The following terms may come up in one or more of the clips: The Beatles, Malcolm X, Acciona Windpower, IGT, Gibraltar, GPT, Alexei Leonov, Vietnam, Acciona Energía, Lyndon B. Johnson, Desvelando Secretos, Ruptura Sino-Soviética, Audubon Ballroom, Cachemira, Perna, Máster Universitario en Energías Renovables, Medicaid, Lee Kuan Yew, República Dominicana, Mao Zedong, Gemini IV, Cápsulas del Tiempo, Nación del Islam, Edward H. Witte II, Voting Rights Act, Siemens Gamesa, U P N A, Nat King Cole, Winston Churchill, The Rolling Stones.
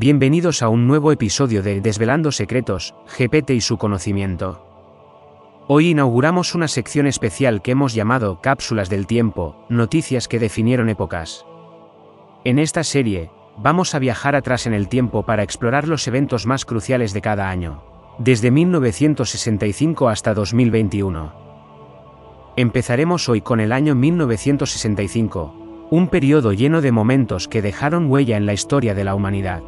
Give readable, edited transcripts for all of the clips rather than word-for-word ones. Bienvenidos a un nuevo episodio de Desvelando Secretos, GPT y su conocimiento. Hoy inauguramos una sección especial que hemos llamado Cápsulas del Tiempo, noticias que definieron épocas. En esta serie, vamos a viajar atrás en el tiempo para explorar los eventos más cruciales de cada año, desde 1965 hasta 2021. Empezaremos hoy con el año 1965, un periodo lleno de momentos que dejaron huella en la historia de la humanidad.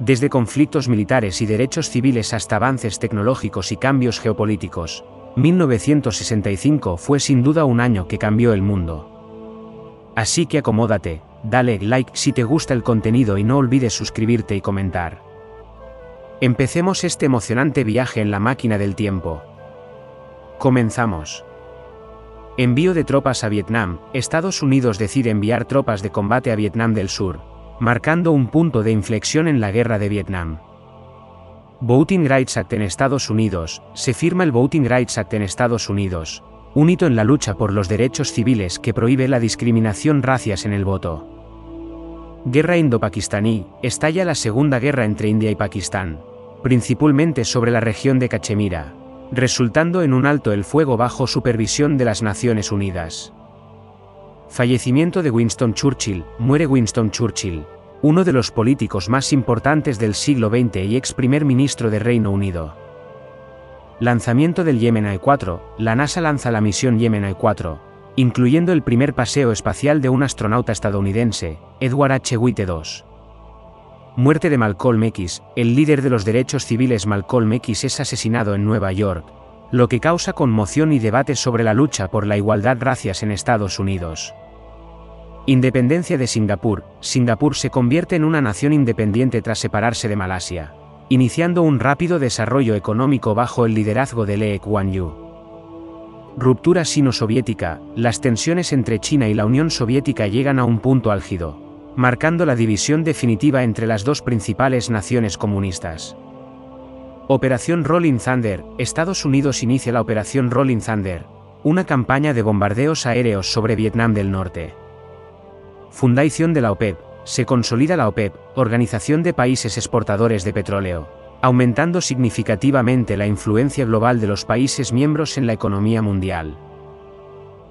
Desde conflictos militares y derechos civiles hasta avances tecnológicos y cambios geopolíticos, 1965 fue sin duda un año que cambió el mundo. Así que acomódate, dale like si te gusta el contenido y no olvides suscribirte y comentar. Empecemos este emocionante viaje en la máquina del tiempo. Comenzamos. Envío de tropas a Vietnam. Estados Unidos decide enviar tropas de combate a Vietnam del Sur, marcando un punto de inflexión en la guerra de Vietnam. Voting Rights Act en Estados Unidos. Se firma el Voting Rights Act en Estados Unidos, un hito en la lucha por los derechos civiles que prohíbe la discriminación racial en el voto. Guerra Indo-Pakistaní. Estalla la Segunda Guerra entre India y Pakistán, principalmente sobre la región de Cachemira, resultando en un alto el fuego bajo supervisión de las Naciones Unidas. Fallecimiento de Winston Churchill. Muere Winston Churchill, uno de los políticos más importantes del siglo XX y ex primer ministro de Reino Unido. Lanzamiento del Gemini IV. La NASA lanza la misión Gemini IV, incluyendo el primer paseo espacial de un astronauta estadounidense, Edward H. Witte II. Muerte de Malcolm X. El líder de los derechos civiles Malcolm X es asesinado en Nueva York, lo que causa conmoción y debate sobre la lucha por la igualdad racial en Estados Unidos. Independencia de Singapur. Singapur se convierte en una nación independiente tras separarse de Malasia, iniciando un rápido desarrollo económico bajo el liderazgo de Lee Kuan Yew. Ruptura Sino-Soviética. Las tensiones entre China y la Unión Soviética llegan a un punto álgido, marcando la división definitiva entre las dos principales naciones comunistas. Operación Rolling Thunder. Estados Unidos inicia la Operación Rolling Thunder, una campaña de bombardeos aéreos sobre Vietnam del Norte. Fundación de la OPEP. Se consolida la OPEP, Organización de Países Exportadores de Petróleo, aumentando significativamente la influencia global de los países miembros en la economía mundial.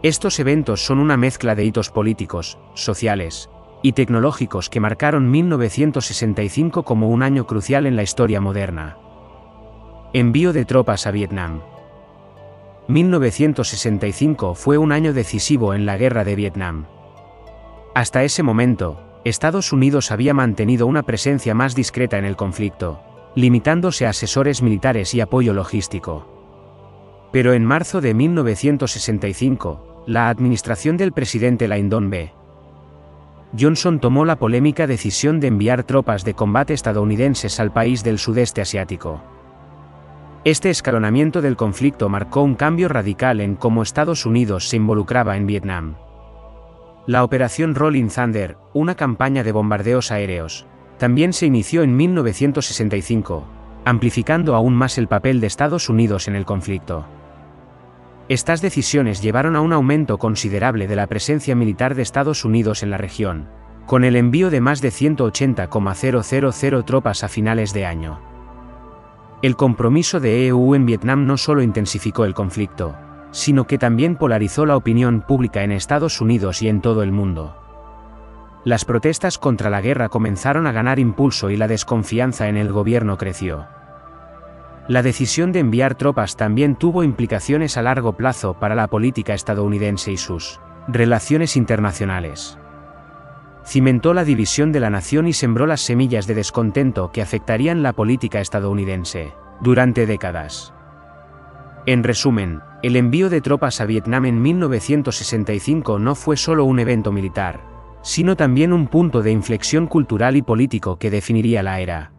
Estos eventos son una mezcla de hitos políticos, sociales y tecnológicos que marcaron 1965 como un año crucial en la historia moderna. Envío de tropas a Vietnam. 1965 fue un año decisivo en la guerra de Vietnam. Hasta ese momento, Estados Unidos había mantenido una presencia más discreta en el conflicto, limitándose a asesores militares y apoyo logístico. Pero en marzo de 1965, la administración del presidente Lyndon B. Johnson tomó la polémica decisión de enviar tropas de combate estadounidenses al país del sudeste asiático. Este escalonamiento del conflicto marcó un cambio radical en cómo Estados Unidos se involucraba en Vietnam. La Operación Rolling Thunder, una campaña de bombardeos aéreos, también se inició en 1965, amplificando aún más el papel de Estados Unidos en el conflicto. Estas decisiones llevaron a un aumento considerable de la presencia militar de Estados Unidos en la región, con el envío de más de 180,000 tropas a finales de año. El compromiso de EU en Vietnam no solo intensificó el conflicto, sino que también polarizó la opinión pública en Estados Unidos y en todo el mundo. Las protestas contra la guerra comenzaron a ganar impulso y la desconfianza en el gobierno creció. La decisión de enviar tropas también tuvo implicaciones a largo plazo para la política estadounidense y sus relaciones internacionales. Cimentó la división de la nación y sembró las semillas de descontento que afectarían la política estadounidense durante décadas. En resumen, el envío de tropas a Vietnam en 1965 no fue solo un evento militar, sino también un punto de inflexión cultural y político que definiría la era.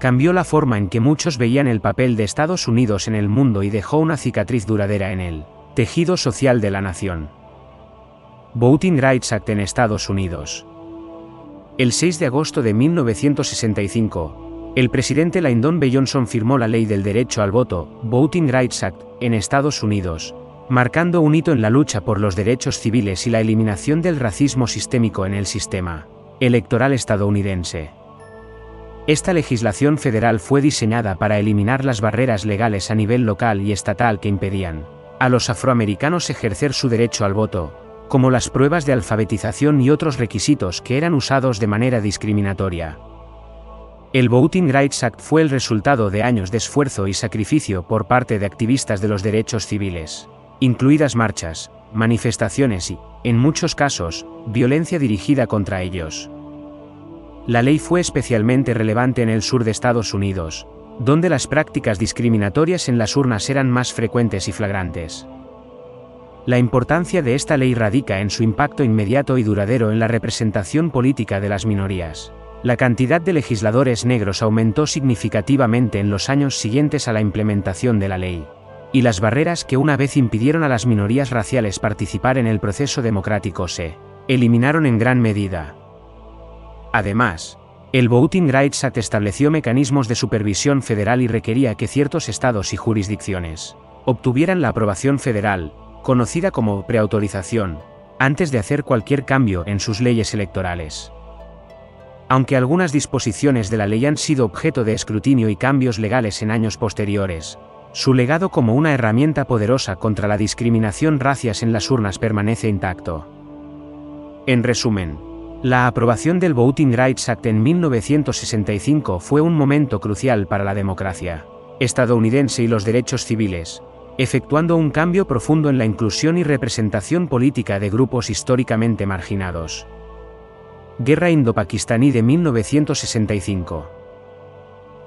Cambió la forma en que muchos veían el papel de Estados Unidos en el mundo y dejó una cicatriz duradera en el tejido social de la nación. Voting Rights Act en Estados Unidos. El 6 de agosto de 1965, el presidente Lyndon B. Johnson firmó la Ley del Derecho al Voto, Voting Rights Act, en Estados Unidos, marcando un hito en la lucha por los derechos civiles y la eliminación del racismo sistémico en el sistema electoral estadounidense. Esta legislación federal fue diseñada para eliminar las barreras legales a nivel local y estatal que impedían a los afroamericanos ejercer su derecho al voto, como las pruebas de alfabetización y otros requisitos que eran usados de manera discriminatoria. El Voting Rights Act fue el resultado de años de esfuerzo y sacrificio por parte de activistas de los derechos civiles, incluidas marchas, manifestaciones y, en muchos casos, violencia dirigida contra ellos. La ley fue especialmente relevante en el sur de Estados Unidos, donde las prácticas discriminatorias en las urnas eran más frecuentes y flagrantes. La importancia de esta ley radica en su impacto inmediato y duradero en la representación política de las minorías. La cantidad de legisladores negros aumentó significativamente en los años siguientes a la implementación de la ley, y las barreras que una vez impidieron a las minorías raciales participar en el proceso democrático se eliminaron en gran medida. Además, el Voting Rights Act estableció mecanismos de supervisión federal y requería que ciertos estados y jurisdicciones obtuvieran la aprobación federal, conocida como preautorización, antes de hacer cualquier cambio en sus leyes electorales. Aunque algunas disposiciones de la ley han sido objeto de escrutinio y cambios legales en años posteriores, su legado como una herramienta poderosa contra la discriminación racial en las urnas permanece intacto. En resumen, la aprobación del Voting Rights Act en 1965 fue un momento crucial para la democracia estadounidense y los derechos civiles, efectuando un cambio profundo en la inclusión y representación política de grupos históricamente marginados. Guerra Indo-Pakistaní de 1965.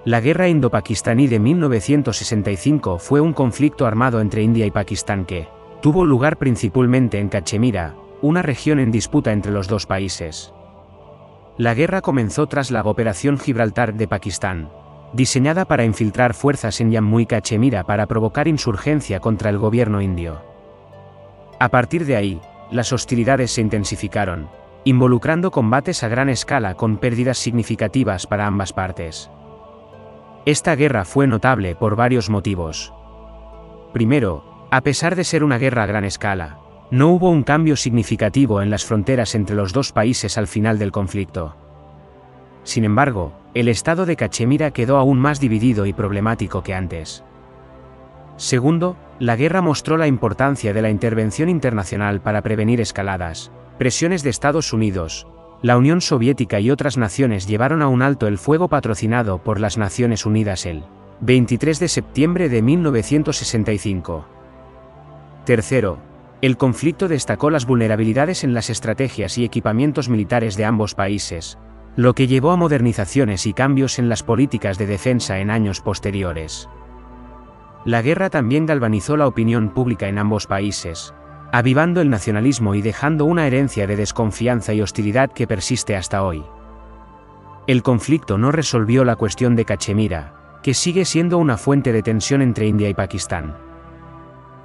La Guerra Indo-Pakistaní de 1965 fue un conflicto armado entre India y Pakistán que tuvo lugar principalmente en Cachemira, una región en disputa entre los dos países. La guerra comenzó tras la Operación Gibraltar de Pakistán, diseñada para infiltrar fuerzas en Jammu y Cachemira para provocar insurgencia contra el gobierno indio. A partir de ahí, las hostilidades se intensificaron, involucrando combates a gran escala con pérdidas significativas para ambas partes. Esta guerra fue notable por varios motivos. Primero, a pesar de ser una guerra a gran escala, no hubo un cambio significativo en las fronteras entre los dos países al final del conflicto. Sin embargo, el estado de Cachemira quedó aún más dividido y problemático que antes. Segundo, la guerra mostró la importancia de la intervención internacional para prevenir escaladas. Presiones de Estados Unidos, la Unión Soviética y otras naciones llevaron a un alto el fuego patrocinado por las Naciones Unidas el 23 de septiembre de 1965. Tercero, el conflicto destacó las vulnerabilidades en las estrategias y equipamientos militares de ambos países, lo que llevó a modernizaciones y cambios en las políticas de defensa en años posteriores. La guerra también galvanizó la opinión pública en ambos países, avivando el nacionalismo y dejando una herencia de desconfianza y hostilidad que persiste hasta hoy. El conflicto no resolvió la cuestión de Cachemira, que sigue siendo una fuente de tensión entre India y Pakistán.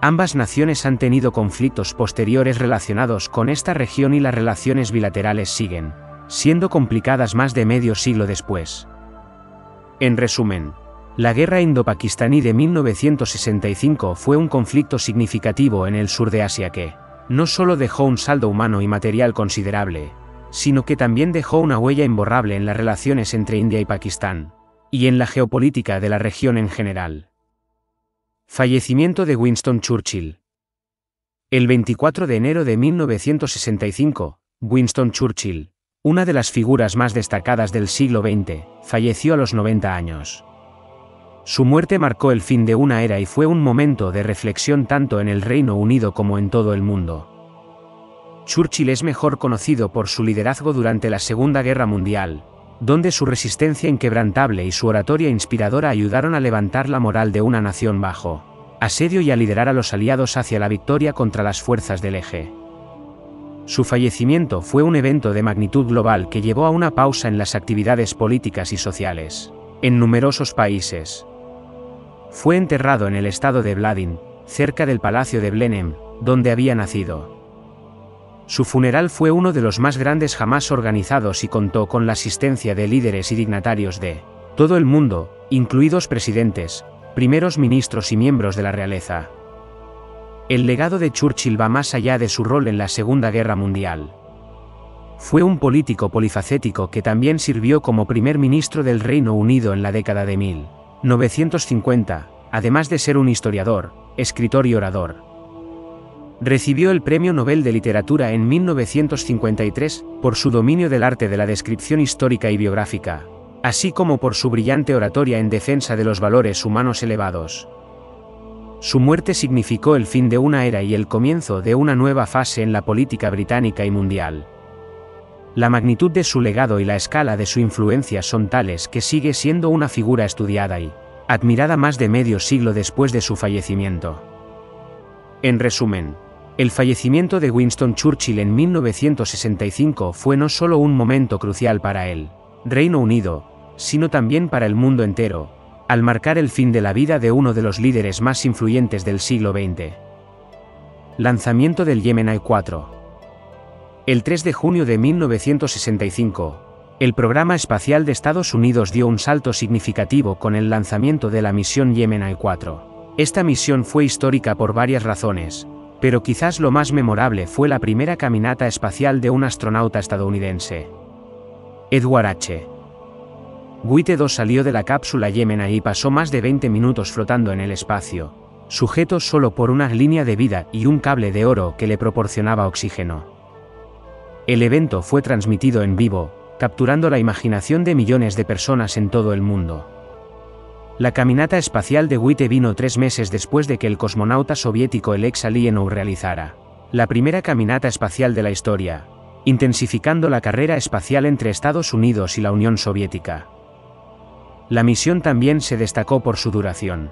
Ambas naciones han tenido conflictos posteriores relacionados con esta región y las relaciones bilaterales siguen siendo complicadas más de medio siglo después. En resumen, la Guerra Indo-Pakistaní de 1965 fue un conflicto significativo en el sur de Asia que no solo dejó un saldo humano y material considerable, sino que también dejó una huella imborrable en las relaciones entre India y Pakistán, y en la geopolítica de la región en general. Fallecimiento de Winston Churchill. El 24 de enero de 1965, Winston Churchill, una de las figuras más destacadas del siglo XX, falleció a los 90 años. Su muerte marcó el fin de una era y fue un momento de reflexión tanto en el Reino Unido como en todo el mundo. Churchill es mejor conocido por su liderazgo durante la Segunda Guerra Mundial, donde su resistencia inquebrantable y su oratoria inspiradora ayudaron a levantar la moral de una nación bajo asedio y a liderar a los aliados hacia la victoria contra las fuerzas del Eje. Su fallecimiento fue un evento de magnitud global que llevó a una pausa en las actividades políticas y sociales en numerosos países. Fue enterrado en el estado de Bladin, cerca del Palacio de Blenheim, donde había nacido. Su funeral fue uno de los más grandes jamás organizados y contó con la asistencia de líderes y dignatarios de todo el mundo, incluidos presidentes, primeros ministros y miembros de la realeza. El legado de Churchill va más allá de su rol en la Segunda Guerra Mundial. Fue un político polifacético que también sirvió como primer ministro del Reino Unido en la década de 1950, además de ser un historiador, escritor y orador. Recibió el Premio Nobel de Literatura en 1953, por su dominio del arte de la descripción histórica y biográfica, así como por su brillante oratoria en defensa de los valores humanos elevados. Su muerte significó el fin de una era y el comienzo de una nueva fase en la política británica y mundial. La magnitud de su legado y la escala de su influencia son tales que sigue siendo una figura estudiada y admirada más de medio siglo después de su fallecimiento. En resumen, el fallecimiento de Winston Churchill en 1965 fue no solo un momento crucial para el Reino Unido, sino también para el mundo entero, al marcar el fin de la vida de uno de los líderes más influyentes del siglo XX. Lanzamiento del Gemini IV. El 3 de junio de 1965, el programa espacial de Estados Unidos dio un salto significativo con el lanzamiento de la misión Gemini IV. Esta misión fue histórica por varias razones, pero quizás lo más memorable fue la primera caminata espacial de un astronauta estadounidense. Edward H. Witte II salió de la cápsula Gemini y pasó más de 20 minutos flotando en el espacio, sujeto solo por una línea de vida y un cable de oro que le proporcionaba oxígeno. El evento fue transmitido en vivo, capturando la imaginación de millones de personas en todo el mundo. La caminata espacial de Witte vino 3 meses después de que el cosmonauta soviético Alexei Leonov realizara la primera caminata espacial de la historia, intensificando la carrera espacial entre Estados Unidos y la Unión Soviética. La misión también se destacó por su duración.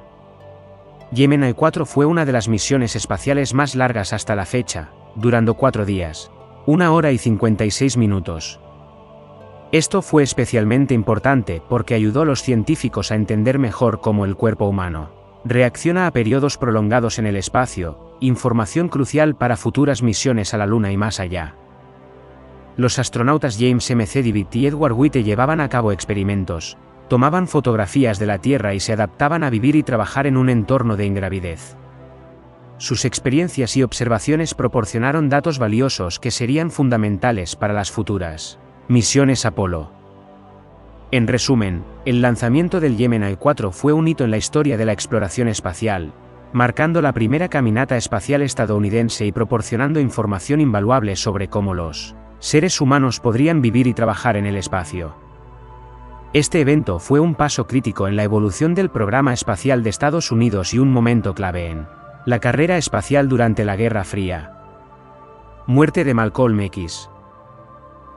Gemini IV fue una de las misiones espaciales más largas hasta la fecha, durando 4 días, 1 hora y 56 minutos. Esto fue especialmente importante porque ayudó a los científicos a entender mejor cómo el cuerpo humano reacciona a periodos prolongados en el espacio, información crucial para futuras misiones a la Luna y más allá. Los astronautas James M. Sedgwick y Edward Witte llevaban a cabo experimentos, tomaban fotografías de la Tierra y se adaptaban a vivir y trabajar en un entorno de ingravidez. Sus experiencias y observaciones proporcionaron datos valiosos que serían fundamentales para las futuras misiones Apolo. En resumen, el lanzamiento del Gemini 4 fue un hito en la historia de la exploración espacial, marcando la primera caminata espacial estadounidense y proporcionando información invaluable sobre cómo los seres humanos podrían vivir y trabajar en el espacio. Este evento fue un paso crítico en la evolución del programa espacial de Estados Unidos y un momento clave en la carrera espacial durante la Guerra Fría. Muerte de Malcolm X.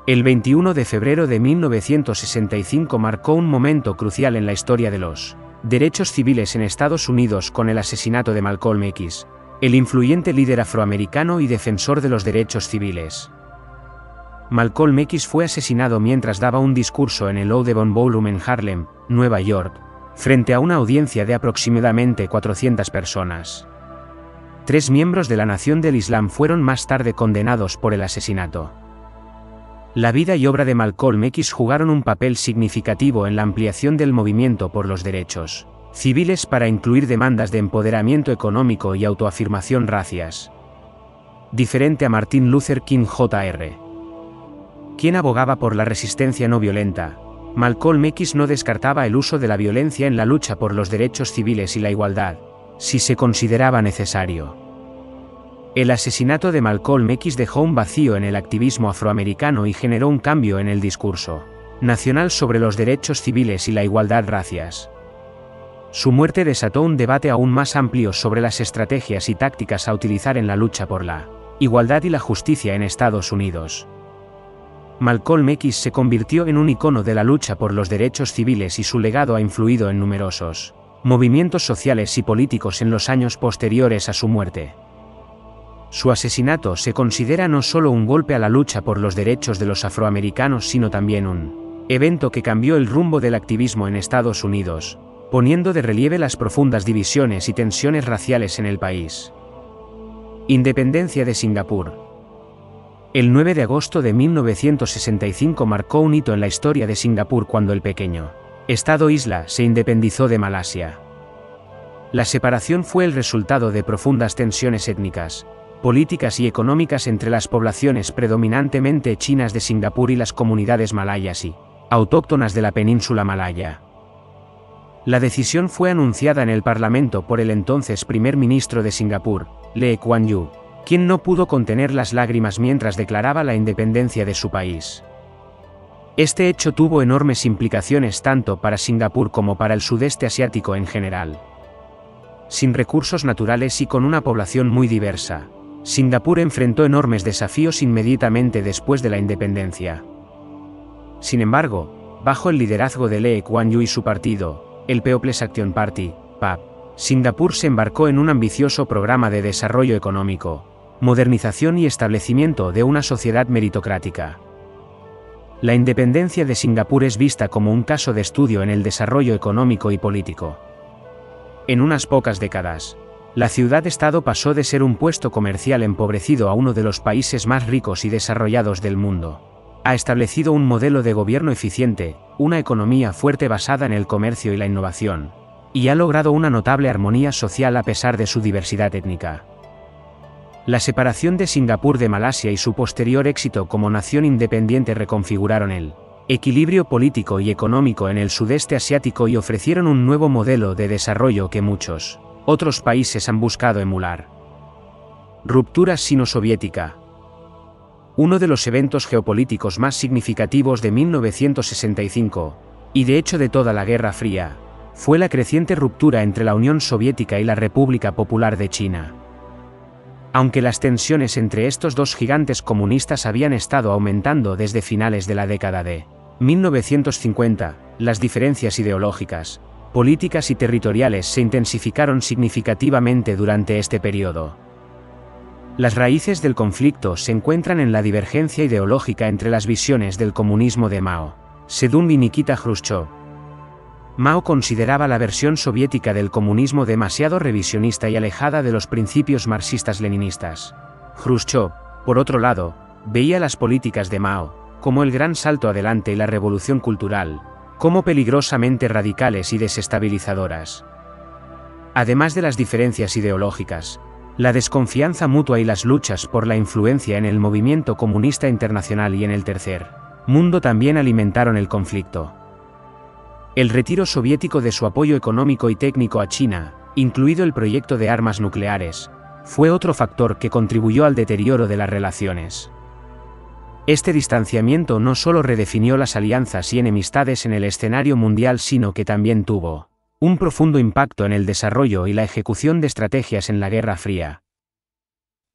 El 21 de febrero de 1965 marcó un momento crucial en la historia de los derechos civiles en Estados Unidos con el asesinato de Malcolm X, el influyente líder afroamericano y defensor de los derechos civiles. Malcolm X fue asesinado mientras daba un discurso en el Audubon Ballroom en Harlem, Nueva York, frente a una audiencia de aproximadamente 400 personas. 3 miembros de la Nación del Islam fueron más tarde condenados por el asesinato. La vida y obra de Malcolm X jugaron un papel significativo en la ampliación del movimiento por los derechos civiles para incluir demandas de empoderamiento económico y autoafirmación racias. Diferente a Martin Luther King Jr., quien abogaba por la resistencia no violenta, Malcolm X no descartaba el uso de la violencia en la lucha por los derechos civiles y la igualdad, si se consideraba necesario. El asesinato de Malcolm X dejó un vacío en el activismo afroamericano y generó un cambio en el discurso nacional sobre los derechos civiles y la igualdad racias. Su muerte desató un debate aún más amplio sobre las estrategias y tácticas a utilizar en la lucha por la igualdad y la justicia en Estados Unidos. Malcolm X se convirtió en un icono de la lucha por los derechos civiles y su legado ha influido en numerosos movimientos sociales y políticos en los años posteriores a su muerte. Su asesinato se considera no solo un golpe a la lucha por los derechos de los afroamericanos, sino también un evento que cambió el rumbo del activismo en Estados Unidos, poniendo de relieve las profundas divisiones y tensiones raciales en el país. Independencia de Singapur. El 9 de agosto de 1965 marcó un hito en la historia de Singapur cuando el pequeño estado-isla se independizó de Malasia. La separación fue el resultado de profundas tensiones étnicas, políticas y económicas entre las poblaciones predominantemente chinas de Singapur y las comunidades malayas y autóctonas de la península malaya. La decisión fue anunciada en el Parlamento por el entonces primer ministro de Singapur, Lee Kuan Yew, quien no pudo contener las lágrimas mientras declaraba la independencia de su país. Este hecho tuvo enormes implicaciones tanto para Singapur como para el sudeste asiático en general. Sin recursos naturales y con una población muy diversa, Singapur enfrentó enormes desafíos inmediatamente después de la independencia. Sin embargo, bajo el liderazgo de Lee Kuan Yew y su partido, el People's Action Party, PAP, Singapur se embarcó en un ambicioso programa de desarrollo económico, modernización y establecimiento de una sociedad meritocrática. La independencia de Singapur es vista como un caso de estudio en el desarrollo económico y político. En unas pocas décadas, la ciudad-estado pasó de ser un puesto comercial empobrecido a uno de los países más ricos y desarrollados del mundo. Ha establecido un modelo de gobierno eficiente, una economía fuerte basada en el comercio y la innovación, y ha logrado una notable armonía social a pesar de su diversidad étnica. La separación de Singapur de Malasia y su posterior éxito como nación independiente reconfiguraron el equilibrio político y económico en el sudeste asiático y ofrecieron un nuevo modelo de desarrollo que muchos otros países han buscado emular. Ruptura Sino-Soviética. Uno de los eventos geopolíticos más significativos de 1965, y de hecho de toda la Guerra Fría, fue la creciente ruptura entre la Unión Soviética y la República Popular de China. Aunque las tensiones entre estos dos gigantes comunistas habían estado aumentando desde finales de la década de 1950, las diferencias ideológicas, políticas y territoriales se intensificaron significativamente durante este periodo. Las raíces del conflicto se encuentran en la divergencia ideológica entre las visiones del comunismo de Mao Zedong y Nikita Khrushchev. Mao consideraba la versión soviética del comunismo demasiado revisionista y alejada de los principios marxistas-leninistas. Khrushchev, por otro lado, veía las políticas de Mao, como el gran salto adelante y la revolución cultural, como peligrosamente radicales y desestabilizadoras. Además de las diferencias ideológicas, la desconfianza mutua y las luchas por la influencia en el movimiento comunista internacional y en el tercer mundo también alimentaron el conflicto. El retiro soviético de su apoyo económico y técnico a China, incluido el proyecto de armas nucleares, fue otro factor que contribuyó al deterioro de las relaciones. Este distanciamiento no solo redefinió las alianzas y enemistades en el escenario mundial, sino que también tuvo un profundo impacto en el desarrollo y la ejecución de estrategias en la Guerra Fría.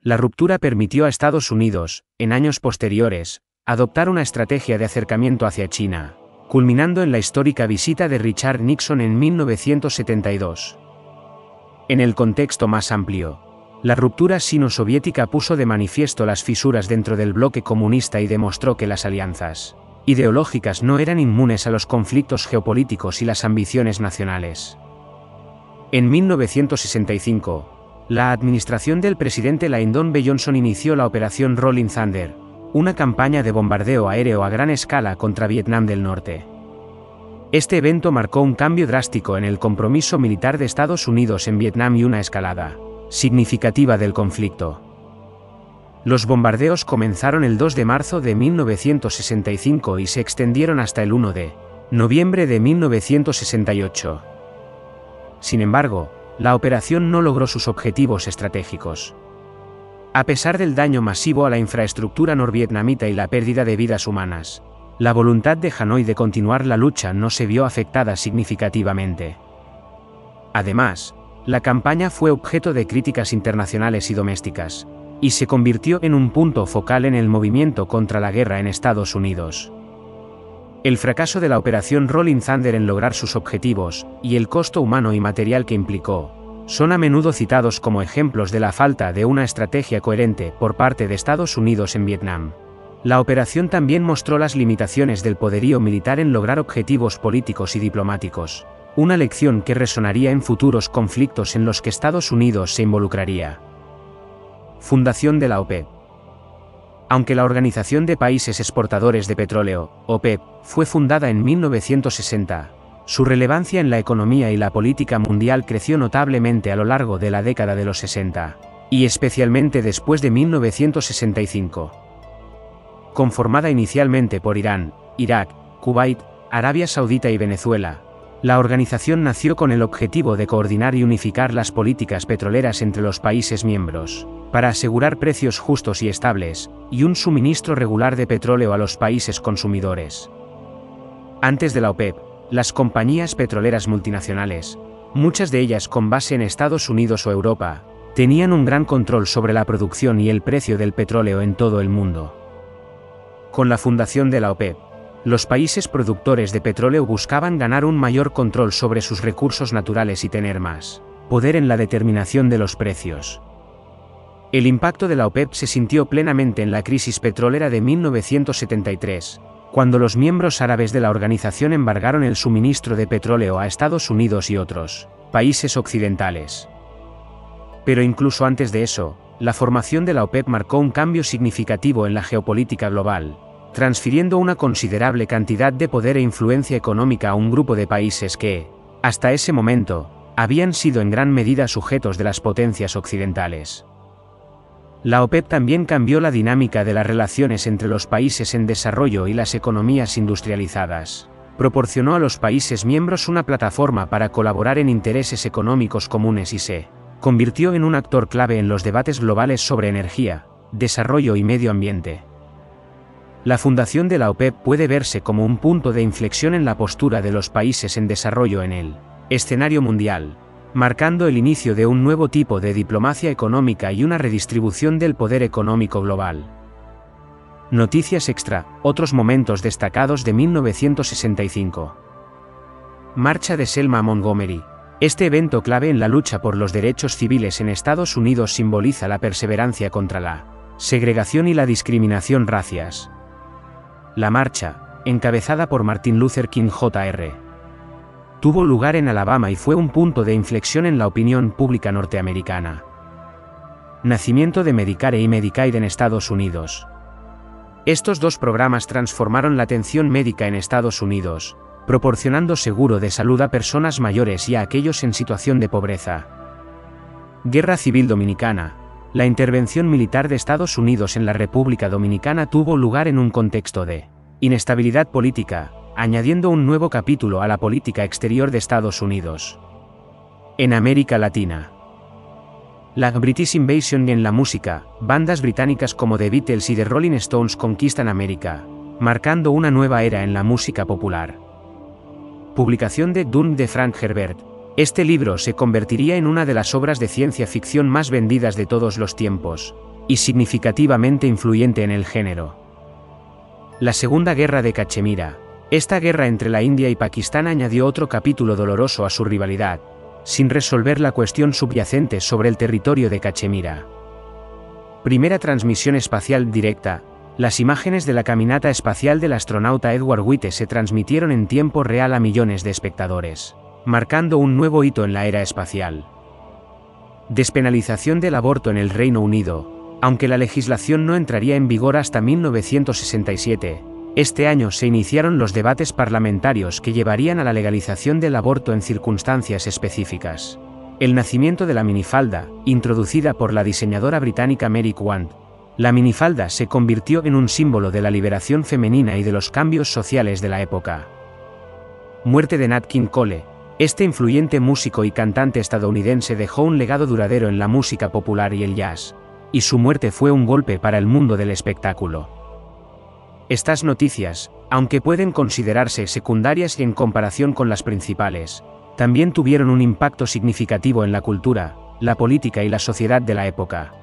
La ruptura permitió a Estados Unidos, en años posteriores, adoptar una estrategia de acercamiento hacia China, culminando en la histórica visita de Richard Nixon en 1972. En el contexto más amplio, la ruptura sino-soviética puso de manifiesto las fisuras dentro del bloque comunista y demostró que las alianzas ideológicas no eran inmunes a los conflictos geopolíticos y las ambiciones nacionales. En 1965, la administración del presidente Lyndon B. Johnson inició la Operación Rolling Thunder, una campaña de bombardeo aéreo a gran escala contra Vietnam del Norte. Este evento marcó un cambio drástico en el compromiso militar de Estados Unidos en Vietnam y una escalada significativa del conflicto. Los bombardeos comenzaron el 2 de marzo de 1965 y se extendieron hasta el 1 de noviembre de 1968. Sin embargo, la operación no logró sus objetivos estratégicos. A pesar del daño masivo a la infraestructura norvietnamita y la pérdida de vidas humanas, la voluntad de Hanoi de continuar la lucha no se vio afectada significativamente. Además, la campaña fue objeto de críticas internacionales y domésticas, y se convirtió en un punto focal en el movimiento contra la guerra en Estados Unidos. El fracaso de la Operación Rolling Thunder en lograr sus objetivos, y el costo humano y material que implicó, son a menudo citados como ejemplos de la falta de una estrategia coherente por parte de Estados Unidos en Vietnam. La operación también mostró las limitaciones del poderío militar en lograr objetivos políticos y diplomáticos, una lección que resonaría en futuros conflictos en los que Estados Unidos se involucraría. Fundación de la OPEP. Aunque la Organización de Países Exportadores de Petróleo, OPEP, fue fundada en 1960, su relevancia en la economía y la política mundial creció notablemente a lo largo de la década de los 60, y especialmente después de 1965. Conformada inicialmente por Irán, Irak, Kuwait, Arabia Saudita y Venezuela, la organización nació con el objetivo de coordinar y unificar las políticas petroleras entre los países miembros, para asegurar precios justos y estables, y un suministro regular de petróleo a los países consumidores. Antes de la OPEP, las compañías petroleras multinacionales, muchas de ellas con base en Estados Unidos o Europa, tenían un gran control sobre la producción y el precio del petróleo en todo el mundo. Con la fundación de la OPEP, los países productores de petróleo buscaban ganar un mayor control sobre sus recursos naturales y tener más poder en la determinación de los precios. El impacto de la OPEP se sintió plenamente en la crisis petrolera de 1973, cuando los miembros árabes de la organización embargaron el suministro de petróleo a Estados Unidos y otros países occidentales. Pero incluso antes de eso, la formación de la OPEP marcó un cambio significativo en la geopolítica global, transfiriendo una considerable cantidad de poder e influencia económica a un grupo de países que, hasta ese momento, habían sido en gran medida sujetos de las potencias occidentales. La OPEP también cambió la dinámica de las relaciones entre los países en desarrollo y las economías industrializadas. Proporcionó a los países miembros una plataforma para colaborar en intereses económicos comunes y se convirtió en un actor clave en los debates globales sobre energía, desarrollo y medio ambiente. La fundación de la OPEP puede verse como un punto de inflexión en la postura de los países en desarrollo en el escenario mundial, marcando el inicio de un nuevo tipo de diplomacia económica y una redistribución del poder económico global. Noticias extra, otros momentos destacados de 1965. Marcha de Selma a Montgomery. Este evento clave en la lucha por los derechos civiles en Estados Unidos simboliza la perseverancia contra la segregación y la discriminación racias. La marcha, encabezada por Martin Luther King Jr., tuvo lugar en Alabama y fue un punto de inflexión en la opinión pública norteamericana. Nacimiento de Medicare y Medicaid en Estados Unidos. Estos dos programas transformaron la atención médica en Estados Unidos, proporcionando seguro de salud a personas mayores y a aquellos en situación de pobreza. Guerra Civil Dominicana. La intervención militar de Estados Unidos en la República Dominicana tuvo lugar en un contexto de inestabilidad política, añadiendo un nuevo capítulo a la política exterior de Estados Unidos. En América Latina. La British Invasion en la música, bandas británicas como The Beatles y The Rolling Stones conquistan América, marcando una nueva era en la música popular. Publicación de Dune de Frank Herbert. Este libro se convertiría en una de las obras de ciencia ficción más vendidas de todos los tiempos, y significativamente influyente en el género. La Segunda Guerra de Cachemira. Esta guerra entre la India y Pakistán añadió otro capítulo doloroso a su rivalidad, sin resolver la cuestión subyacente sobre el territorio de Cachemira. Primera transmisión espacial directa. Las imágenes de la caminata espacial del astronauta Edward Witte se transmitieron en tiempo real a millones de espectadores, marcando un nuevo hito en la era espacial. Despenalización del aborto en el Reino Unido. Aunque la legislación no entraría en vigor hasta 1967, este año se iniciaron los debates parlamentarios que llevarían a la legalización del aborto en circunstancias específicas. El nacimiento de la minifalda, introducida por la diseñadora británica Mary Quant. La minifalda se convirtió en un símbolo de la liberación femenina y de los cambios sociales de la época. Muerte de Nat King Cole. Este influyente músico y cantante estadounidense dejó un legado duradero en la música popular y el jazz, y su muerte fue un golpe para el mundo del espectáculo. Estas noticias, aunque pueden considerarse secundarias y en comparación con las principales, también tuvieron un impacto significativo en la cultura, la política y la sociedad de la época.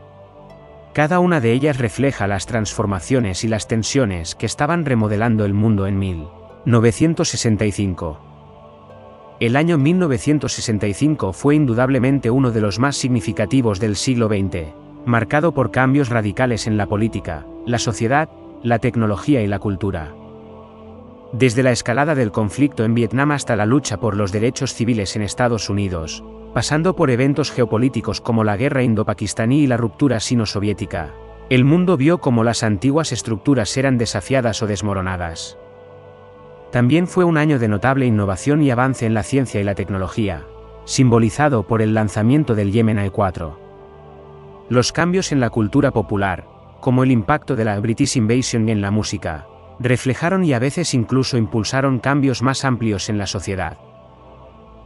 Cada una de ellas refleja las transformaciones y las tensiones que estaban remodelando el mundo en 1965. El año 1965 fue indudablemente uno de los más significativos del siglo XX, marcado por cambios radicales en la política, la sociedad, la tecnología y la cultura. Desde la escalada del conflicto en Vietnam hasta la lucha por los derechos civiles en Estados Unidos, pasando por eventos geopolíticos como la Guerra Indo-Pakistaní y la Ruptura Sino-Soviética, el mundo vio cómo las antiguas estructuras eran desafiadas o desmoronadas. También fue un año de notable innovación y avance en la ciencia y la tecnología, simbolizado por el lanzamiento del Gemini IV. Los cambios en la cultura popular, como el impacto de la British Invasion en la música, reflejaron y a veces incluso impulsaron cambios más amplios en la sociedad.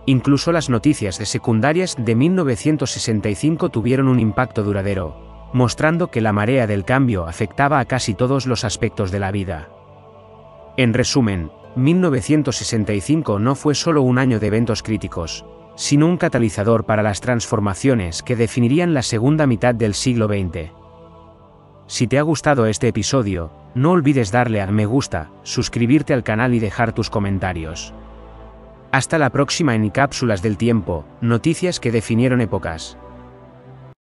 Incluso las noticias de secundarias de 1965 tuvieron un impacto duradero, mostrando que la marea del cambio afectaba a casi todos los aspectos de la vida. En resumen, 1965 no fue solo un año de eventos críticos, sino un catalizador para las transformaciones que definirían la segunda mitad del siglo XX. Si te ha gustado este episodio, no olvides darle a me gusta, suscribirte al canal y dejar tus comentarios. Hasta la próxima en Cápsulas del Tiempo, noticias que definieron épocas.